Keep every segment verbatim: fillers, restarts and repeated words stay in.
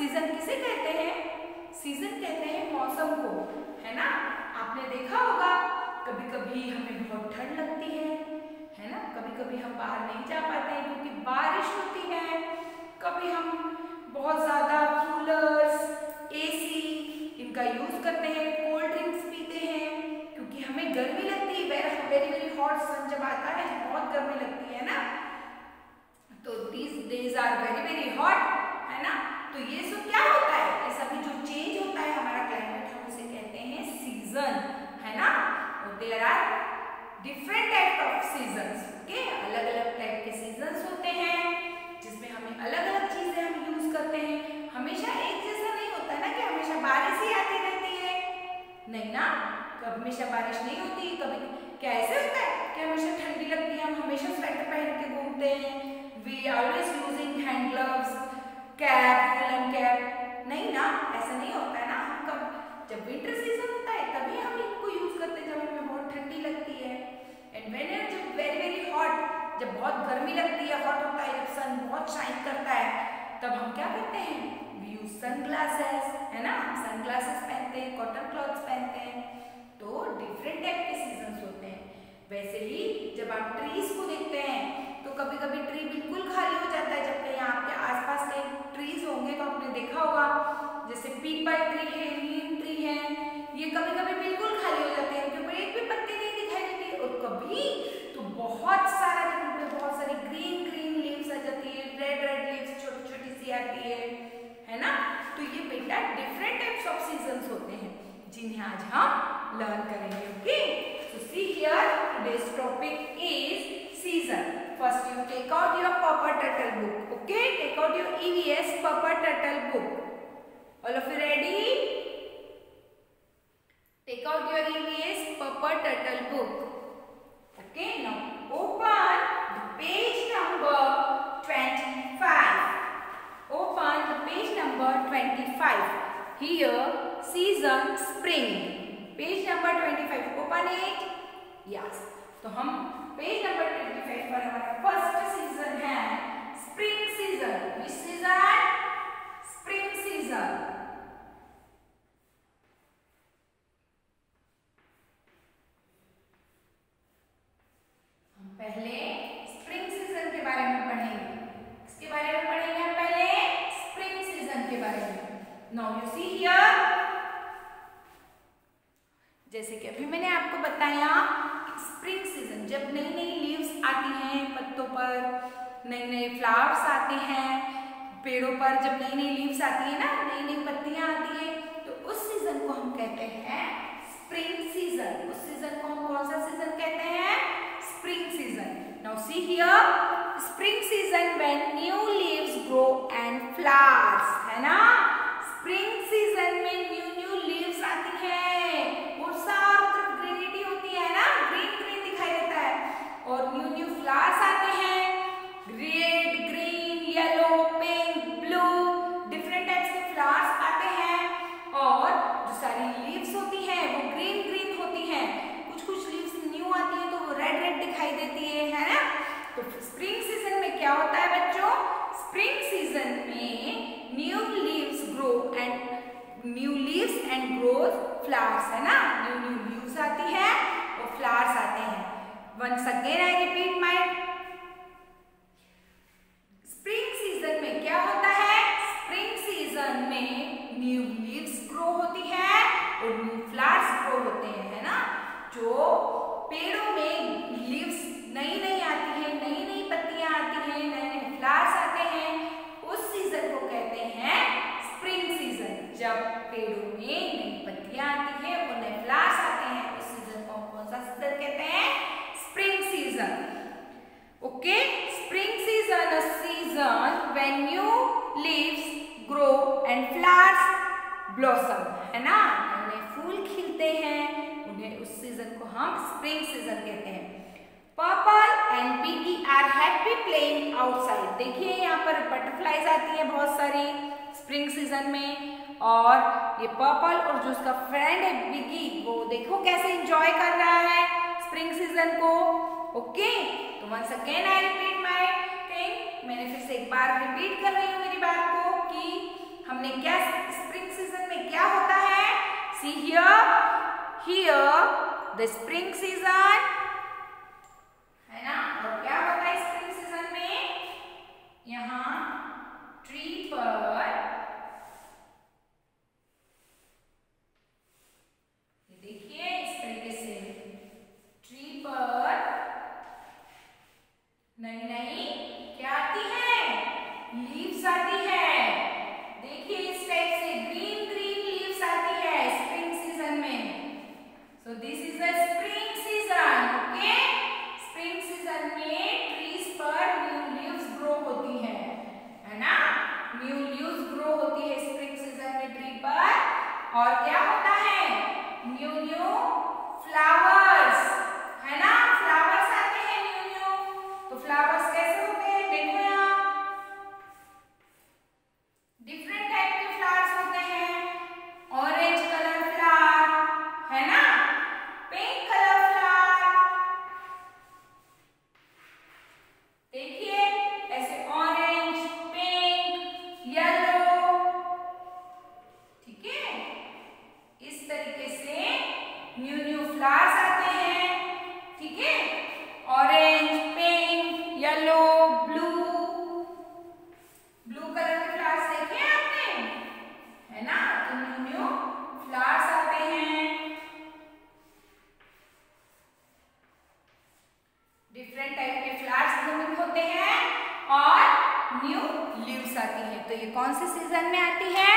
Season किसे कहते हैं? सीजन कहते हैं मौसम को, है ना। आपने देखा होगा कभी कभी हमें बहुत ठंड लगती है, है ना, कभी कभी हम बाहर नहीं जा पाते हैं क्योंकि बारिश होती है, कभी हम बहुत ज्यादा कूलर्स, एसी इनका यूज करते हैं, कोल्ड ड्रिंक्स पीते हैं क्योंकि हमें गर्मी लगती है। वेरी वेरी हॉट सन जब आता है बहुत गर्मी लगती है ना, तो these days are very very hot, है ना। तो ये सब क्या होता है, ये सभी जो चेंज होता है हमारा क्लाइमेट, हम उसे कहते हैं सीजन, है ना। There are different type of seasons, okay, अलग अलग टाइप के सीजन्स होते हैं जिसमें हमें अलग अलग चीजें हम यूज करते हैं। हमेशा एक जैसा नहीं होता ना कि हमेशा बारिश ही आती रहती है, नहीं ना, कभी हमेशा बारिश नहीं होती, कभी क्या ऐसे होता है कि हमेशा ठंडी लगती है, हम हमेशा स्वेटर पहन के घूमते हैं, we always using hand gloves, cap, woollen cap, नहीं ना, ऐसा नहीं होता है ना। हम कब, जब विंटर सीजन होता है तभी हम इनको यूज करते हैं जब हमें बहुत ठंडी लगती है। And when it is very very hot, जब बहुत गर्मी लगती है, हॉट होता है, जब सन बहुत शाइन करता है, तब हम क्या करते हैं, वी यूज सनग्लासेस, है ना, हम सनग्लासेस पहनते हैं, कॉटन क्लॉथ्स पहनते हैं। तो डिफरेंट टाइप के सीजन्स होते हैं। वैसे ही जब आप ट्रीज को देखते हैं तो कभी कभी ट्री बिल्कुल खाली हो जाता है, जबकि यहाँ आपके आसपास के ट्रीज होंगे तो आपने देखा होगा, जैसे पीपल ट्री है, नीम ट्री है, ये कभी कभी बिल्कुल खाली हो जाते हैं, उनके ऊपर एक भी पत्ते नहीं दिखाई देती। और कभी तो बहुत सारा, उन पर बहुत सारी ग्रीन ग्रीन लीव्स आ जाती है, रेड रेड लीव्स छोटी छोटी सी आती है, है ना। तो ये बेटा डिफरेंट टाइप्स ऑफ सीजन्स होते हैं जिन्हें आज हम लर्न करेंगे, okay. So see here today's topic is season. First you take out your Purple Turtle book, okay, take out your E V S Purple Turtle book, all of you ready? Take out your E V S Purple Turtle book, okay. Now open the page number twenty-five, open the page number twenty-five, here season spring, page number twenty-five, open it, yes. तो हम page number पच्चीस पर हमारा first season है spring season. Which season? Spring season. हम पहले spring season के बारे में पढ़ेंगे, इसके बारे में पढ़ेंगे हम पहले स्प्रिंग सीजन के बारे में। नाउ यू सी हियर, जैसे कि अभी मैंने आपको बताया, स्प्रिंग सीजन जब नई नई लीव्स आती हैं पत्तों पर, नए नए फ्लावर्स आते हैं पेड़ों पर, जब नई नई लीव्स आती है ना, नई नई पत्तियां आती है, तो उस सीजन को हम कहते हैं स्प्रिंग सीजन। उस सीजन को हम कौन सा सीजन कहते हैं? Spring season. Now see here, spring season when new leaves grow and flowers, है ना। स्प्रिंग सीजन में न्यू न्यू लीव्स आती हैं और सारी तरफ ग्रीनरी होती है ना, और न्यू न्यू फ्लावर्स आते हैं, red, green, yellow, pink, blue, different types के फ्लावर्स आते हैं। और जो सारी लीव्स होती हैं वो ग्रीन ग्रीन होती हैं, कुछ कुछ लीव्स न्यू आती हैं तो वो रेड रेड दिखाई देती है, है ना। तो स्प्रिंग सीजन में क्या होता है बच्चों, स्प्रिंग सीजन में new leaves grow and new leaves and growth flowers, है ना, न्यू न्यू लीव्स आती है और फ्लावर्स आते हैं। Once again I repeat my, spring season में क्या होता है, स्प्रिंग सीजन में न्यू लीव्स ग्रो होती है और न्यू फ्लावर्स ग्रो होते हैं, है ना। जो पेड़ों में लीव्स नई नई आती है, नई नई पत्तियां आती हैं, नए नए फ्लावर्स आते हैं, उस सीजन को कहते हैं स्प्रिंग सीजन। जब पेड़ों में नई पत्तियां आती हैं और नए फ्लावर्स आते हैं, उस सीजन को हम कौन सा सीजन कहते हैं? Spring season, okay. Spring season is a season when new leaves grow and flowers blossom, है ना, उन्हें फूल खिलते हैं, उन्हें उस सीजन को हम स्प्रिंग सीजन कहते हैं। Purple and Pinky are happy playing outside. देखिए यहाँ पर बटरफ्लाईज आती हैं बहुत सारी स्प्रिंग सीजन में, और ये पर्पल और जो उसका फ्रेंड है पिगी, वो देखो कैसे एंजॉय कर रहा है स्प्रिंग सीजन को, ओके। तो once again I repeat my thing, मैंने फिर से एक बार रिपीट कर रही हूँ मेरी बात को, कि हमने क्या स्प्रिंग सीजन में क्या होता है, see here here the spring season है ना। और क्या होता है स्प्रिंग सीजन में, यहाँ ट्री पर देखिए इस तरीके से ट्री पर नई नई क्या आती है, लीव्स आती है। देखिए इस टाइप से ग्रीन ग्रीन लीव्स आती है स्प्रिंग सीजन में। So this is the spring season. Okay, spring season में ट्रीज पर न्यू लीव्स ग्रो होती है है ना, न्यू लीव्स ग्रो होती है स्प्रिंग सीजन में ट्री पर। और क्या होता है, न्यू न्यू फ्लावर्स है ना, फ्लावर्स आते हैं न्यू न्यू। तो फ्लावर्स कैसे होते हैं, देखो यहाँ डिफरेंट टाइप के फ्लावर्स होते हैं। ऑरेंज कलर फ्लावर है ना, पिंक कलर फ्लावर, देखिए ऐसे ऑरेंज पिंक येलो, ठीक है। इस तरीके से न्यू न्यू फ्लावर्स आते हैं, ठीक है, orange pink yellow blue, blue colour के फ्लावर्स देखे आपने है ना। तो न्यू न्यू फ्लावर्स आते हैं, डिफरेंट टाइप के फ्लावर्स ब्लूमिंग होते हैं और न्यू लीव्स आती है। तो ये कौन से सीजन में आती है,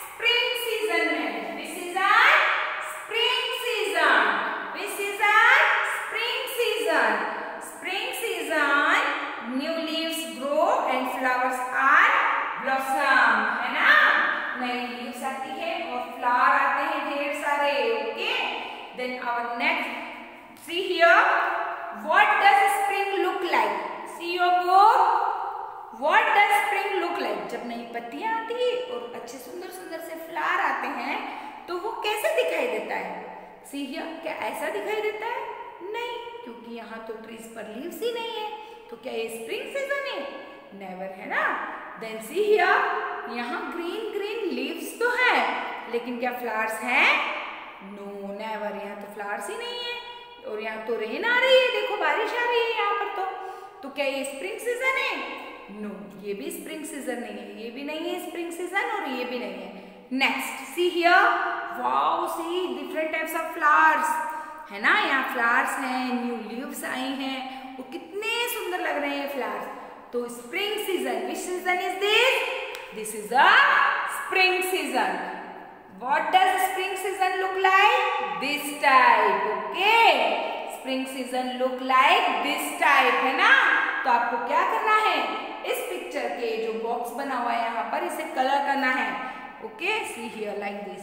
स्प्रिंग सीजन में। Spring season, which season, spring season. Spring season new leaves grow and flowers are blossom है ना, नई लीव्स आती है और फ्लावर आते हैं ढेर सारे। Okay, then our next, see here what does spring look like. See your book, what does spring look like. जब नई पत्तियां आती है और अच्छे सुंदर सुंदर से फ्लावर आते हैं तो वो कैसे दिखाई देता है, सी हियर, क्या ऐसा दिखाई देता है, नहीं, क्योंकि यहाँ तो ट्रीज पर लीव्स ही नहीं है। तो क्या ये स्प्रिंग सीजन है, नेवर है ना। देन सी हियर, यहाँ ग्रीन ग्रीन लीव्स तो है लेकिन क्या फ्लावर्स हैं, नो नेवर, यहाँ तो फ्लावर्स ही नहीं है। और यहाँ तो रेन आ रही है, देखो बारिश आ रही है यहाँ पर। तो तो क्या ये स्प्रिंग सीजन है, नो, ये भी स्प्रिंग सीजन नहीं है, ये भी नहीं है स्प्रिंग सीजन और ये भी नहीं है। Next, see here, wow, see different types of flowers है ना, यहाँ फ्लावर्स हैं, न्यू लीव्स आई हैं, वो कितने सुंदर लग रहे हैं फ्लावर्स। तो spring season, which season is this, this is a spring season. What does spring season look like, this type. Okay, spring season look like this type है ना। तो आपको क्या करना है, इस पिक्चर के जो बॉक्स बना हुआ है यहाँ पर, इसे कलर करना है। Okay, see here like this.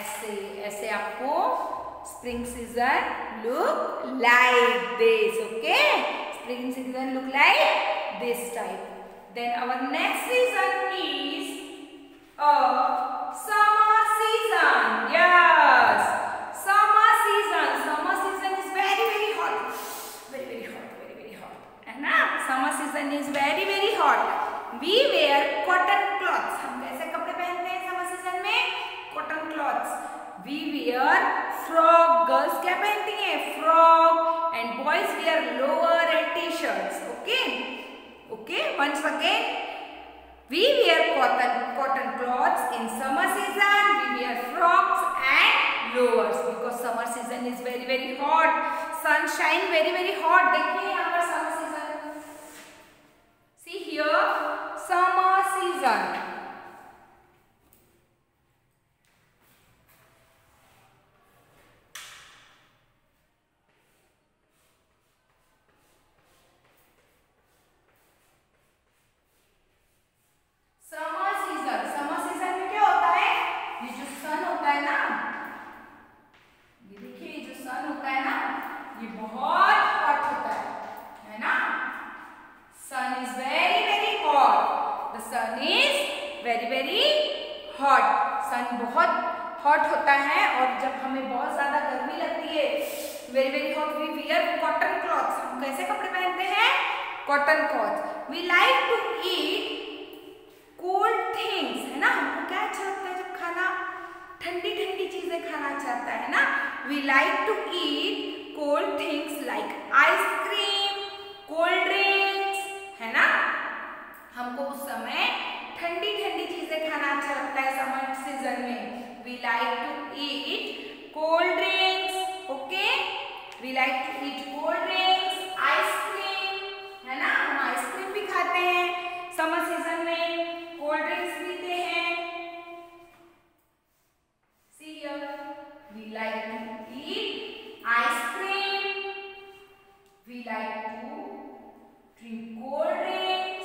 ऐसे ऐसे आपको spring season look like this. Okay, spring season look like this type. Then our next season is a summer season. Yeah. Summer season is very very hot. We wear cotton clothes. हम कैसे कपड़े पहनते हैं summer season में? Cotton clothes. We wear frock. Girls क्या पहनती हैं? Frock. And boys wear lower and t-shirts. Okay. Okay. Once again, we wear cotton cotton clothes in summer season. We wear frocks and lowers because summer season is very very hot. Sunshine very very hot. देखिए यहाँ पर summer season. See here, summer season. Summer season. Summer season में क्या होता है? ये जो sun होता है ना, ये देखिए ये जो sun होता है ना, ये बहुत hot होता है, है ना? Sun is very very hot. The sun is very very hot. Sun बहुत हॉट होता है और जब हमें बहुत ज़्यादा गर्मी लगती है, very very hot, we wear cotton clothes. हम कैसे कपड़े पहनते हैं? Cotton cloth. We like to eat cold things, है ना, हमको क्या अच्छा लगता है जब खाना, ठंडी ठंडी चीजें खाना चाहता है ना। We like to eat cold things like ice cream, cold drinks, है ना। हमको उस समय ठंडी ठंडी चीजें खाना अच्छा लगता है समर सीजन में। We like to eat cold drinks, okay, we like to eat cold drinks, ice cream, है ना, हम आइसक्रीम भी खाते हैं समर सीजन में, कोल्ड ड्रिंक्स पीते हैं। See here, we like to eat ice cream, we like to drink cold drinks.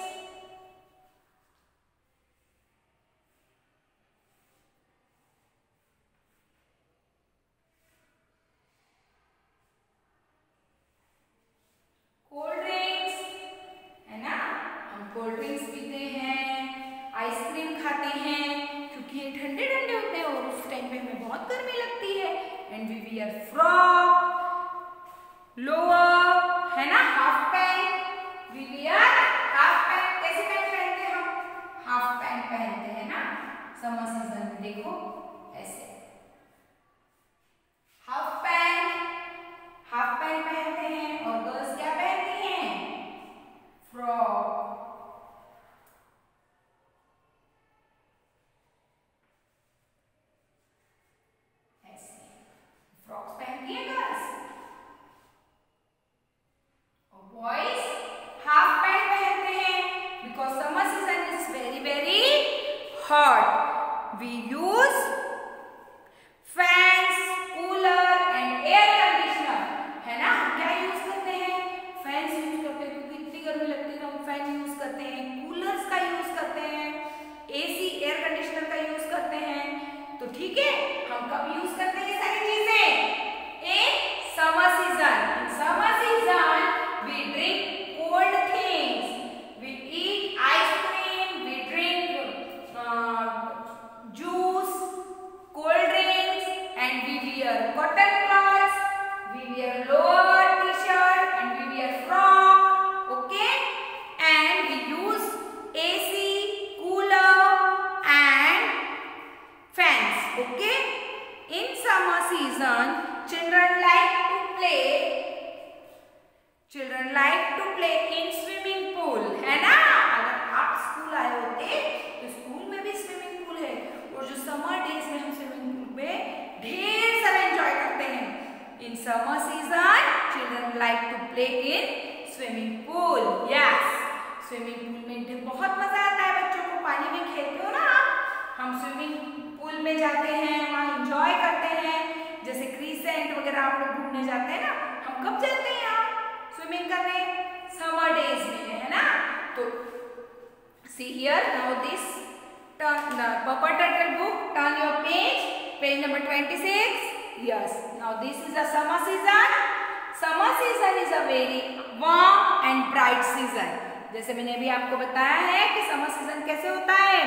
जैसे मैंने अभी आपको बताया है कि समर सीजन कैसे होता है,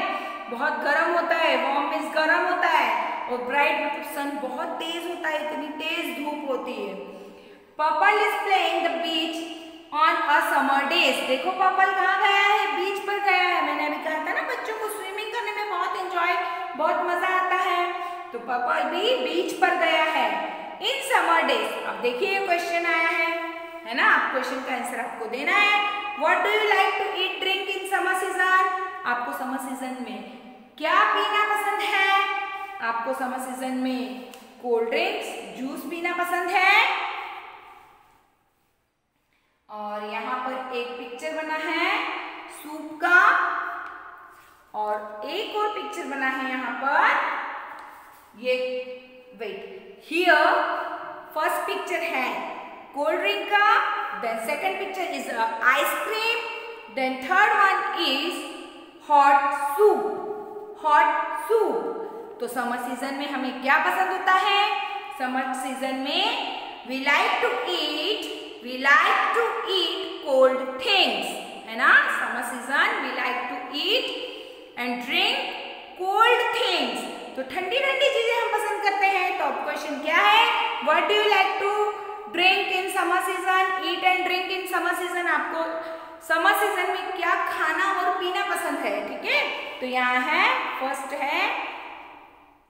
बहुत गर्म होता है, वार्म मींस गर्म होता है, और ब्राइट मतलब सन बहुत तेज होता है, इतनी तेज धूप होती है। Purple is playing the beach on a summer days. देखो पर्पल कहाँ गया है? बीच पर गया है। मैंने अभी कहा था ना बच्चों को स्विमिंग करने में बहुत एंजॉय, बहुत मजा आता है, तो पर्पल भी बीच पर गया है इन समर डेज। अब देखिए क्वेश्चन आया है है ना, आप क्वेश्चन का आंसर आपको देना है। What do you like to eat, drink in summer season? आपको समर सीजन में क्या पीना पसंद है? आपको समर सीजन में कोल्ड ड्रिंक्स, जूस पीना पसंद है। और यहाँ पर एक पिक्चर बना है सूप का, और एक और पिक्चर बना है यहाँ पर, ये वेट, हियर फर्स्ट पिक्चर है कोल्ड ड्रिंक का, then second picture is uh, ice cream, then third one is hot soup, hot soup. तो समर सीजन में हमें क्या पसंद होता है? समर सीजन में we like to eat, we like to eat cold things, है ना। Summer season we like to eat and drink cold things. तो ठंडी ठंडी चीजें हम पसंद What do you like to drink in summer season? Eat and drink in summer season. आपको summer season में क्या खाना और पीना पसंद है? ठीक है, तो यहाँ है फर्स्ट है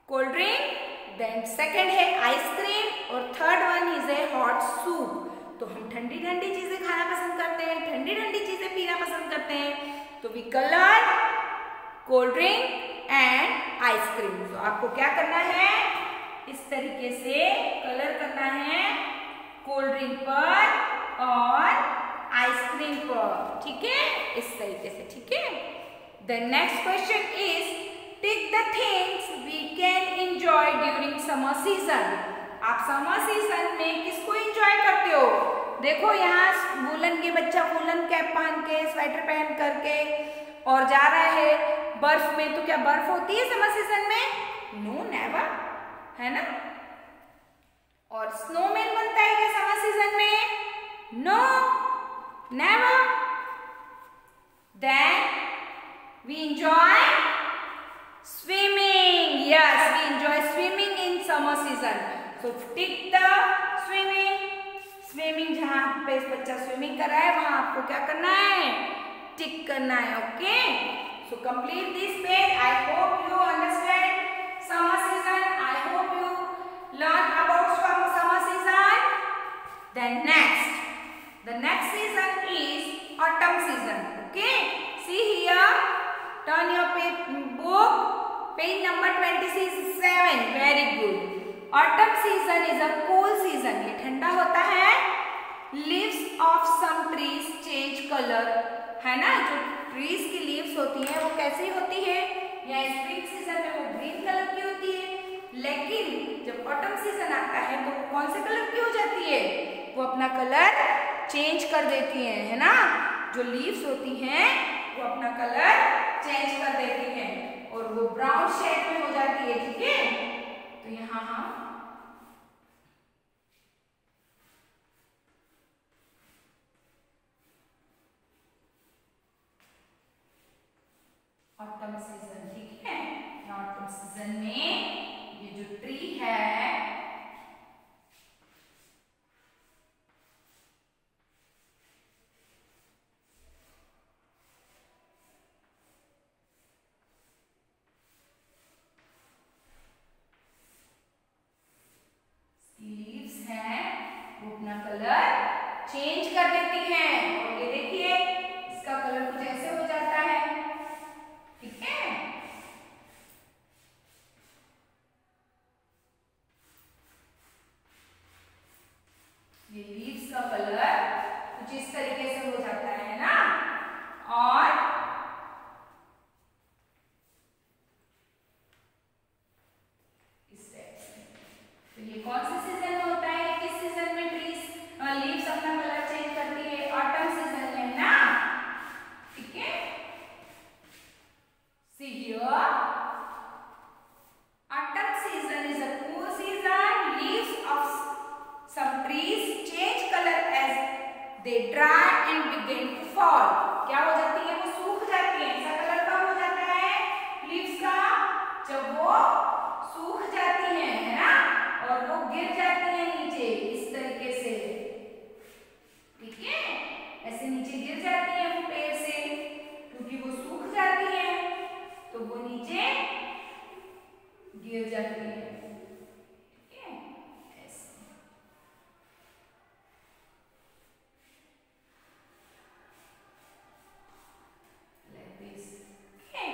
कोल्ड ड्रिंक, देन सेकेंड है आइसक्रीम और third one is a hot soup. तो हम ठंडी ठंडी चीजें खाना पसंद करते हैं, ठंडी ठंडी चीजें पीना पसंद करते हैं. तो विकल्प कोल्ड ड्रिंक एंड आइसक्रीम. तो आपको क्या करना है, इस तरीके से कलर करना है कोल्ड ड्रिंक पर और आइसक्रीम पर. ठीक है, इस तरीके से. ठीक है, the next question is tick the things we can enjoy during summer season. आप समर सीजन में किसको एंजॉय करते हो? देखो यहाँ वूलन के बच्चा वूलन कैप पहन के स्वेटर पहन करके और जा रहा है बर्फ में. तो क्या बर्फ होती है समर सीजन में? नो नेवर, है ना. और स्नोमैन बनता है क्या समर सीजन में? No never. Then we enjoy swimming. Yes, we enjoy swimming in summer season. So tick the swimming. Swimming जहां पे बच्चा स्विमिंग कर रहा है वहां आपको क्या करना है, टिक करना है. Okay, so complete this page. I hope you understand summer season. I hope you learn about summer season. Then next, the next season is autumn season. Okay, see here, turn your page, book page number twenty-seven. Very good. Autumn season is a cool season. ये ठंडा होता है. Leaves of some trees change color, है ना. जो trees की leaves होती है वो कैसी होती है? या स्प्रिंग सीजन में वो ग्रीन कलर की होती है, लेकिन जब ऑटम सीजन आता है तो कौन से कलर की हो जाती है? वो अपना कलर चेंज कर देती है, है ना. जो लीव्स होती हैं वो अपना कलर चेंज कर देती हैं और वो ब्राउन शेड में हो जाती है. ठीक है, तो यहाँ हम ऑटम सीजन. ठीक है, ऑटम सीजन में ये जो ट्री है लीव्स है वो अपना कलर चेंज कर देती है और ये देखिए इसका कलर कुछ ऐसे हो जाता है. ठीक है, ये लीव्स का कलर कुछ इस तरीके से हो जाता है ना. और इस टाइप से, तो ये कौन सा सीजन में होता है? किस सीजन में ट्रीज लीव्स अपना कलर चेंज करती है? ऑटम सीजन में ना. ठीक है, see here, autumn season is a cool season. Leaves of some trees change color as they dry and begin to fall. क्या हो जाती है? वो सूख जाती है. इसका कलर कब हो जाता है लीव्स का? जब वो सूख जाती है, है ना, और वो गिर जाती है नीचे इस तरीके से. ठीक है, ऐसे नीचे गिर जाती है वो पेड़ से क्योंकि वो सूख जाती है, तो वो नीचे गिर जाती है. ठीक है, ऐसे. Like this. Okay.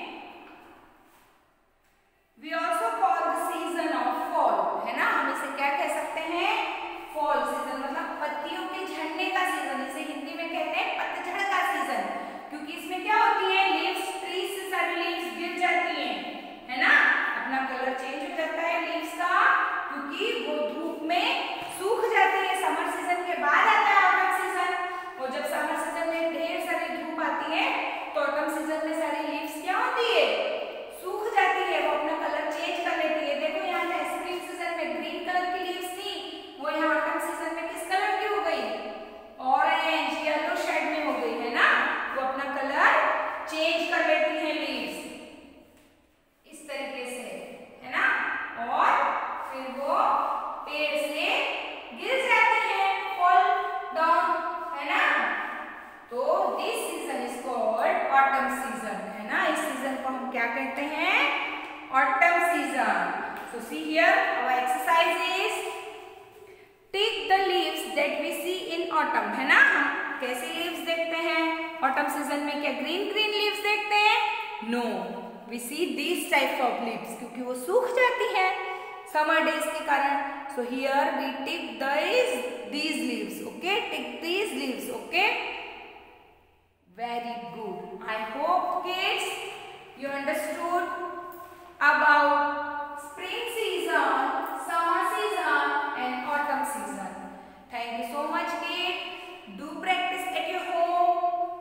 We also call the season of fall, है ना. हम इसे क्या कह सकते हैं? Fall season, मतलब पत्तियों के झड़ने का सीजन. इसे हिंदी में कहते हैं पतझड़ का सीजन, क्योंकि इसमें क्या होती है, लीव्स, ट्रीज से सारी लीव्स गिर जाती हैं, है ना, अपना कलर चेंज हो जाता है. So see here, our exercise is take the leaves that we see in autumn, है ना? हम कैसे leaves देखते हैं? Autumn season में क्या green green leaves देखते हैं? No, we see these type of leaves क्योंकि वो सूख जाती हैं summer days के कारण. So here we take these these leaves, okay? Take these leaves, okay? Very good. I hope kids you understood about spring season, summer season and autumn season. Thank you so much kids. Do practice at your home.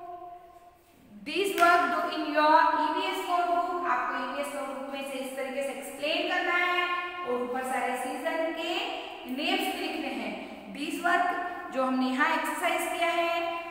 These work do in your E V S notebook. आपको E V S notebook में से इस तरीके से explain करना है और ऊपर सारे season के names लिखने हैं. These work जो हमने यहाँ exercise किया है